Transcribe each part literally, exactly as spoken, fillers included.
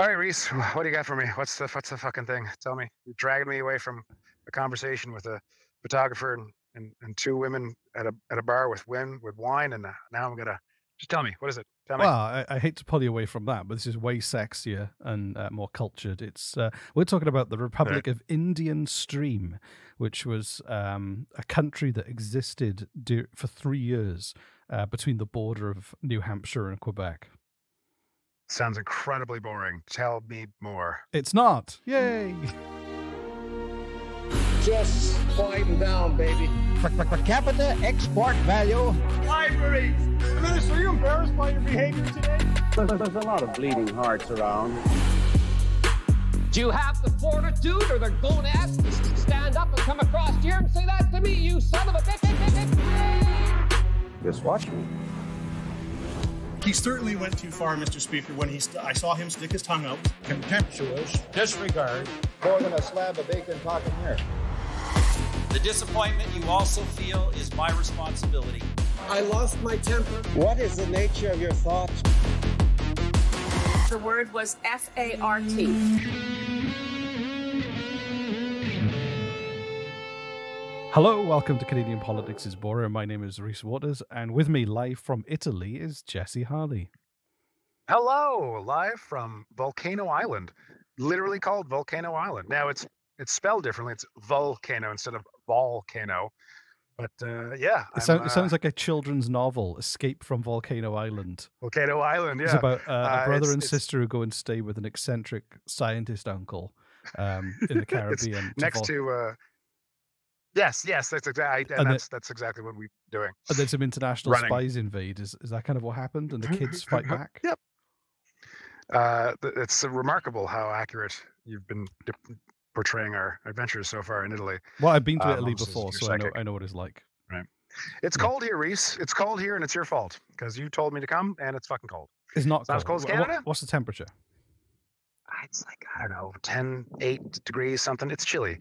All right, Rhys, what do you got for me? What's the what's the fucking thing? Tell me. You're dragging me away from a conversation with a photographer and, and, and two women at a at a bar with women with wine, and now I'm gonna just tell me what is it? Tell me. Well, I, I hate to pull you away from that, but this is way sexier and uh, more cultured. It's uh, we're talking about the Republic right. of Indian Stream, which was um, a country that existed do, for three years uh, between the border of New Hampshire and Quebec. Sounds incredibly boring. Tell me more. It's not. Yay. Just climb down, baby. Per, per, per capita export value. Libraries. Minister, are you embarrassed by your behavior today? There's, there's a lot of bleeding hearts around. Do you have the fortitude or the gonads to stand up and come across here and say that to me, you son of a bitch? Just watch me. He certainly went too far, Mister Speaker, when he st I saw him stick his tongue out. Contemptuous disregard. More than a slab of bacon pocket mirror. The disappointment you also feel is my responsibility. I lost my temper. What is the nature of your thoughts? The word was F A R T. Hello, welcome to Canadian Politics is Boring. My name is Rhys Waters, and with me live from Italy is Jesse Harley. Hello, live from Volcano Island, literally called Volcano Island. Now it's it's spelled differently. It's volcano instead of volcano. But uh, yeah, it, sound, it sounds uh, like a children's novel, Escape from Volcano Island. Volcano Island, yeah. It's about uh, uh, a brother it's, and it's... sister who go and stay with an eccentric scientist uncle um, in the Caribbean. to next to. Uh, Yes, yes, that's exactly, and, and that's it, that's exactly what we're doing. And then some international Running. spies invade. Is is that kind of what happened? And the kids fight back. Yep. Uh, it's remarkable how accurate you've been portraying our adventures so far in Italy. Well, I've been to Italy um, before, so I know I know what it's like. Right. It's yeah. cold here, Rhys. It's cold here, and it's your fault because you told me to come, and it's fucking cold. It's not it's cold. Not as cold as Canada. What, what's the temperature? It's like, I don't know, ten, eight degrees, something. It's chilly.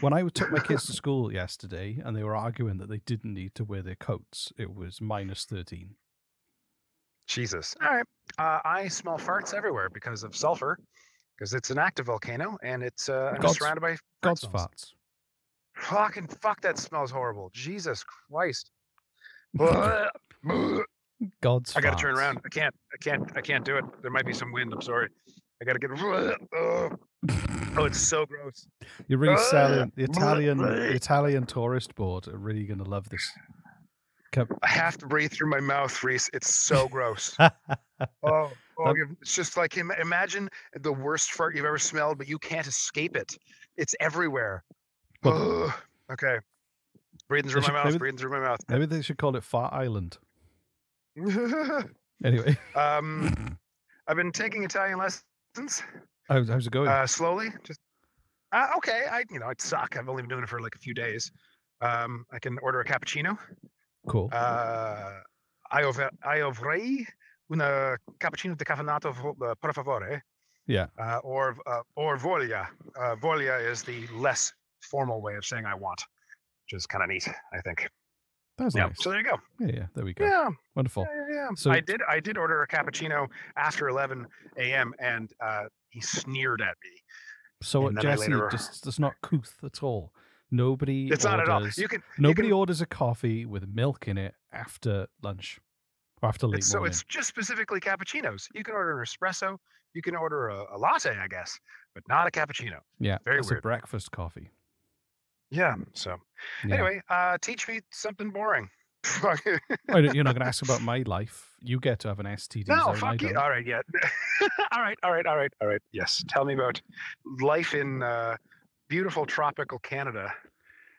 When I took my kids to school yesterday and they were arguing that they didn't need to wear their coats, it was minus thirteen. Jesus. All right. Uh, I smell farts everywhere because of sulfur, because it's an active volcano, and it's uh, I'm God's, surrounded by God's farts. Fucking fuck, that smells horrible. Jesus Christ. God's I got to turn around. I can't, I can't, I can't do it. There might be some wind. I'm sorry. I gotta get. Oh, it's so gross. You're really selling the Italian, the Italian tourist board are really gonna love this. Come. I have to breathe through my mouth, Rhys. It's so gross. oh, oh it's just like imagine the worst fart you've ever smelled, but you can't escape it. It's everywhere. Well, oh, okay, breathing through my should, mouth. Maybe, breathing through my mouth. Maybe they should call it Fart Island. Anyway, um, I've been taking Italian lessons. How's, how's it going? Uh, slowly, just uh, okay. I, you know, I suck. I've only been doing it for like a few days. Um, I can order a cappuccino. Cool. Uh, I avrei una cappuccino decaffeinato, per favore. Yeah. Uh, or uh, or voglia. Uh, voglia is the less formal way of saying I want, which is kind of neat, I think. That's yeah. Nice. So there you go. Yeah, yeah. There we go. Yeah. Wonderful. Yeah, yeah, yeah. So I did. I did order a cappuccino after eleven A M and uh, he sneered at me. So what, Jesse, later... just does not couth at all. Nobody. It's orders, not at all. You can. Nobody you can... orders a coffee with milk in it after lunch, or after late it's, morning. So it's just specifically cappuccinos. You can order an espresso. You can order a, a latte, I guess, but not a cappuccino. Yeah. Very weird. It's a breakfast coffee. Yeah. So, yeah. Anyway, uh, teach me something boring. You're not going to ask about my life. You get to have an S T D. No, fuck you. All right, yeah. all right, all right, all right, all right. Yes. Tell me about life in uh, beautiful tropical Canada.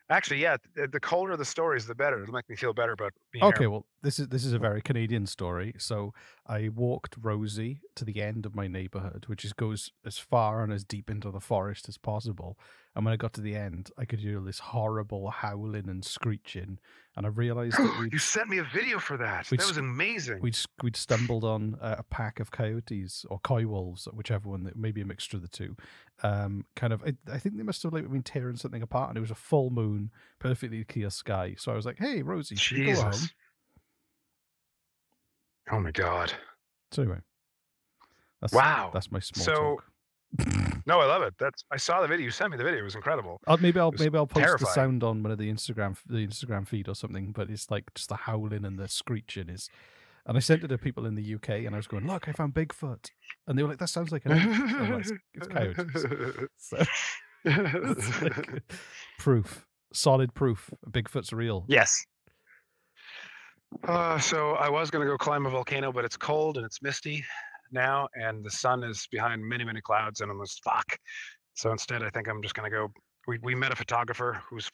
Actually, yeah. The, the colder the stories, the better. It'll make me feel better about being okay. Here. Well, this is this is a very Canadian story. So I walked Rosie to the end of my neighborhood, which is goes as far and as deep into the forest as possible. And when I got to the end, I could hear this horrible howling and screeching, and I realized that we'd, you sent me a video for that. That was amazing. We'd we'd stumbled on a pack of coyotes or coy wolves, whichever one, that maybe a mixture of the two. Um, kind of, I, I think they must have like been tearing something apart, and it was a full moon. Perfectly clear sky. So I was like, hey, Rosie, Jesus. Go home. Oh my God. So anyway. That's, wow. That's my small so, talk. No, I love it. That's I saw the video. You sent me the video. It was incredible. I'll, maybe I'll maybe I'll post terrifying. the sound on one of the Instagram the Instagram feed or something. But it's like just the howling and the screeching is. And I sent it to people in the U K, and I was going, "Look, I found Bigfoot," and they were like, "That sounds like an animal." Like, it's coyotes. So it's like proof, solid proof, Bigfoot's real. Yes. Uh, so I was going to go climb a volcano, but it's cold and it's misty now, and the sun is behind many, many clouds, and I'm just fuck. So instead, I think I'm just going to go. We we met a photographer who's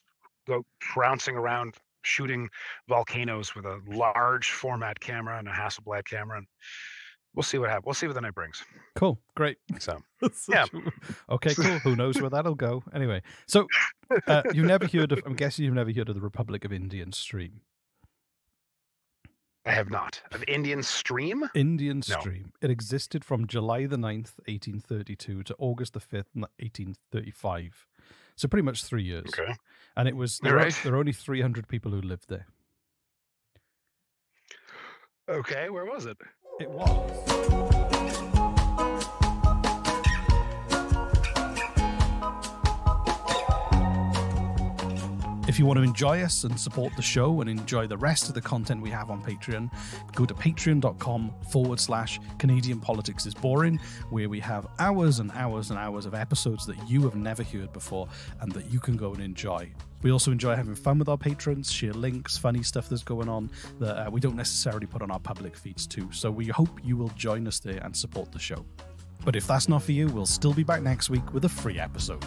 go trouncing around, shooting volcanoes with a large format camera and a Hasselblad camera, and we'll see what happens. We'll see what the night brings. Cool, great. So, yeah. A, okay, cool. Who knows where that'll go? Anyway, so uh, you've never heard of? I'm guessing you've never heard of the Republic of Indian Stream. I have not. Of Indian Stream? Indian Stream. No. It existed from July the ninth, eighteen thirty-two, to August the fifth, eighteen thirty-five. So pretty much three years. Okay. And it was there, right. were, there were only three hundred people who lived there. Okay, where was it? It was. If you want to enjoy us and support the show and enjoy the rest of the content we have on Patreon, go to patreon.com forward slash Canadian Politics is Boring, where we have hours and hours and hours of episodes that you have never heard before and that you can go and enjoy. We also enjoy having fun with our patrons, share links, funny stuff that's going on that uh, we don't necessarily put on our public feeds too. So we hope you will join us there and support the show. But if that's not for you, we'll still be back next week with a free episode.